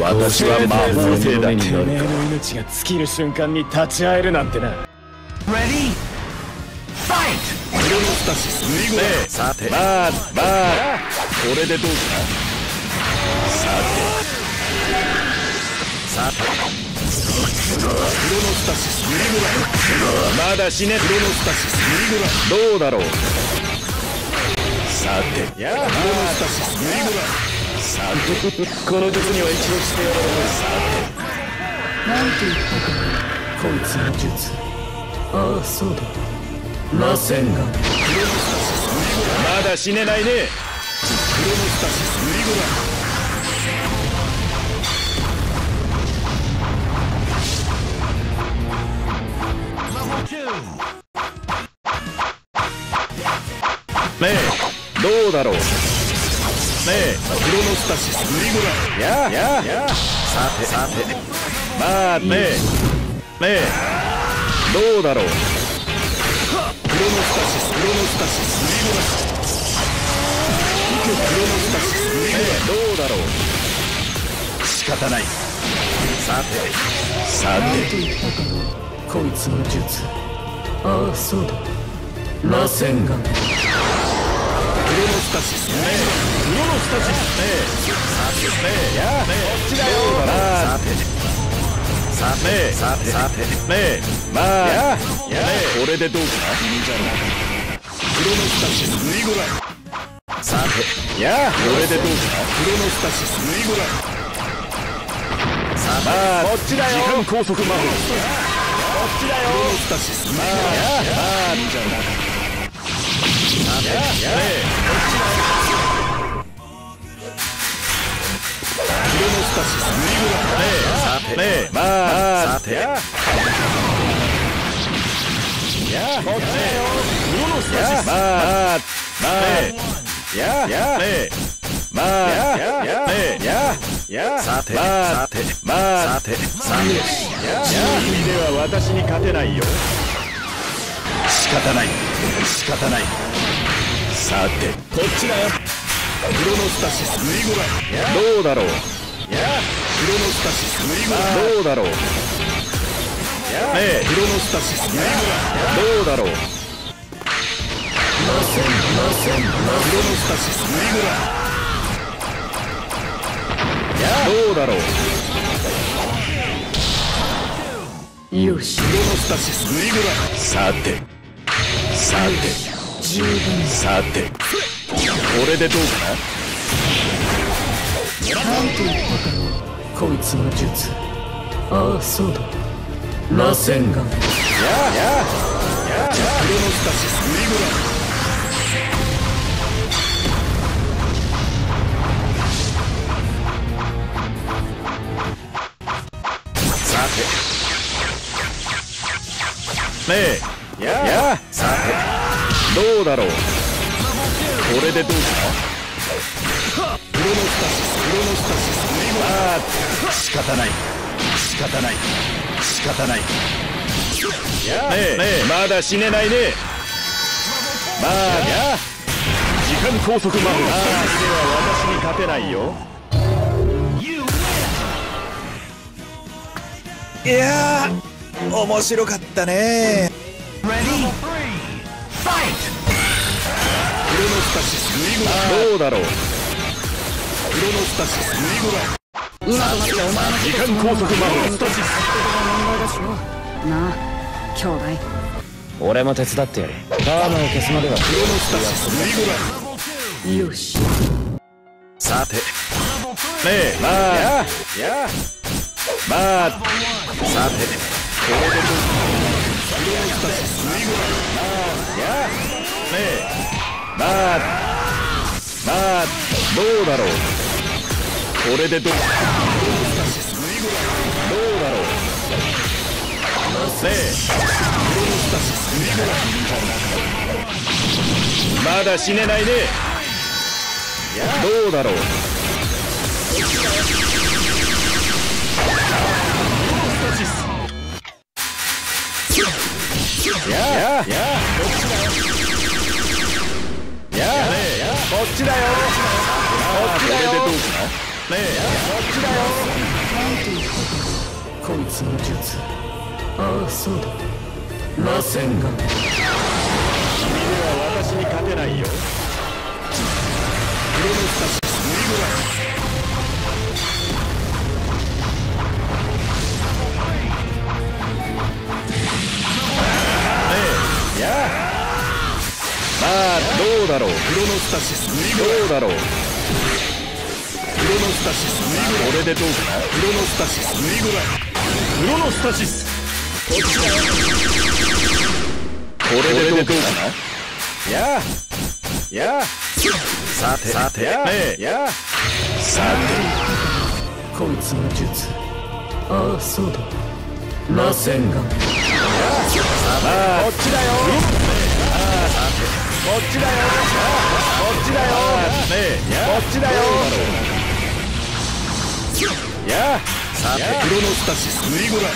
私は魔法のせいだ。てめえの命が尽きる瞬間に立ち会えるなんてな。Ready? Fight! クロノスタシス塗り込め。さて、これでどうか。さて。クロノスタシス塗りごらん。まだ死ね。クロノスタシス塗りごらん。どうだろう。さて、クロノスタシス塗りごらん。さて、この術には一応してやろう。さて、なんて言ったか、こいつの術。ああ、そうだ。ませんが。クロノスタシス塗りごらん。まだ死ねないね。クロノスタシス塗りごらん。ねえ、どうだろう。ねえ、クロノスタシス塗りごらん。やあ、さて、まあねえ、どうだろう。クロノスタシス塗りごらん。ねえ、どうだろう。仕方ない。さて、こいつの術。ああ、そうだ。螺旋がクロノスタシスねえ、クロノスタシスねえ、さてねえ、こっちだよ、さてねえ、これでどうか、クロノスタシス塗りごらん、さて、これでどうか、クロノスタシス塗りごらん、さあ、こっちだよ、時間拘束魔法、こっちだよ、クロノスタシス塗りごらん、いいじゃない。君では私に勝てないよ。仕方ない。さて、こっちだよ。クロノスタシス塗りごらん。どうだろう。クロノスタシス塗りごらん。どうだろう。ねえ、クロノスタシス塗りごらん。どうだろう。クロノスタシス塗りごらん。どうだろう。よし。クロノスタシス塗りごらん。さて。さて、これでどうかな。なんと言ったか、こいつの術。ああ、そうだ。螺旋が。クロノスタシス塗りごらん。さて。ねえ、さて。どうだろう。これでどうか。クロノスタシス仕方ない。ねえ、まだ死ねないね。時間拘束魔法。では私に勝てないよ。いやー、面白かったね。どうだろう。クロノスタシス塗りごらん。時間拘束魔法。なあ、兄弟。俺も手伝ってやる。パーマを消すまではクロノスタシス塗りごらん。よし。さて。ねえ、さて、これでどうか。クロノスタシス塗りごらん。どうだろう。これでどうだろう。まだ死ねないね。どうだろう。こっちだよ。こっちだよ。つの術。ああ、そうだ。螺旋丸。君では私に勝てないよ。プロメスタス、無理ごらん。いやあ、どうだろう。クロノスタシス、どうだろう。クロノスタシス、これでどうかな。クロノスタシス、クロノスタシス、こっちだよ。これでどうかな。やあやあ、さてさて、やあやあ、さて、こいつの術。ああ、そうだ。螺旋丸。こっちだよ。こっちだよ。やあ、さて、クロノスタシス、塗りごらん。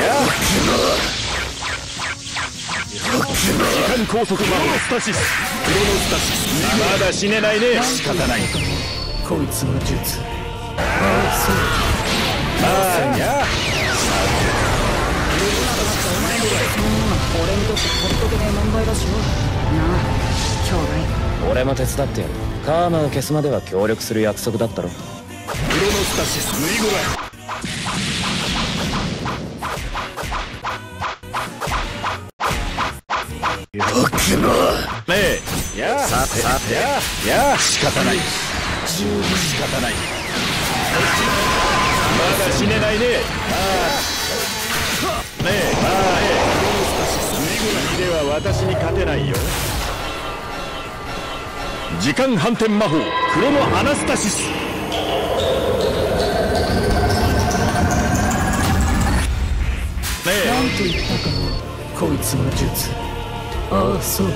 やあ、時間拘束。クロノスタシス、クロノスタシス、まだ死ねないね。仕方ない。こいつの術。ああ、そうだ。ああ、やあ、さあ、俺に任せた。お前ぐらい俺に頼んで。俺にとってほっとけない問題だしよ。なあ、兄弟、俺も手伝ってやる。カーマンを消すまでは協力する約束だったろ。クロノスタシス、無理ごらん。よくもねえ、やあ、さてさて、やあ、仕方ない。仕方ない。まだ死ねないね。ああ、ねえ、まあ、ええ、では私に勝てないよ。時間反転魔法、クロノアナスタシス。ねえ、なんと言ったかな、こいつの術。ああ、そうだ。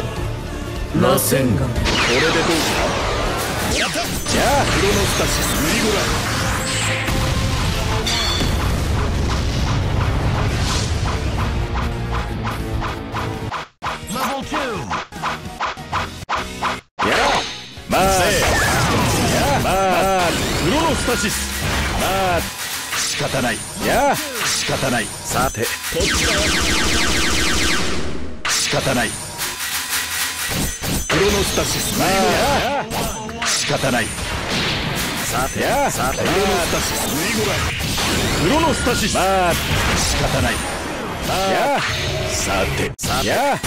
螺旋丸。これでどうか。じゃあ、クロノスタシス、塗りごらん。まあ、仕方ない。やあ、仕方ない。さて、こっちだよ。仕方ない。クロノスタシス、まあ、仕方ない。さて、やあ、さて、クロノスタシス、クロノスタシス、まあ、仕方ない。やあ、さて、さて、やあ、こっち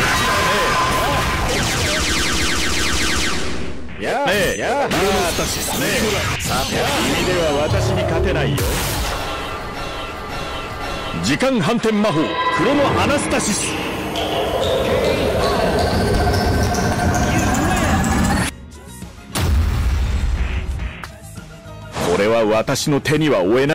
だよ。やあやあ、クロノスタシス、ねえ、さて、君では私に勝てないよ。時間反転魔法、クロノアナスタシス。これは私の手には負えない。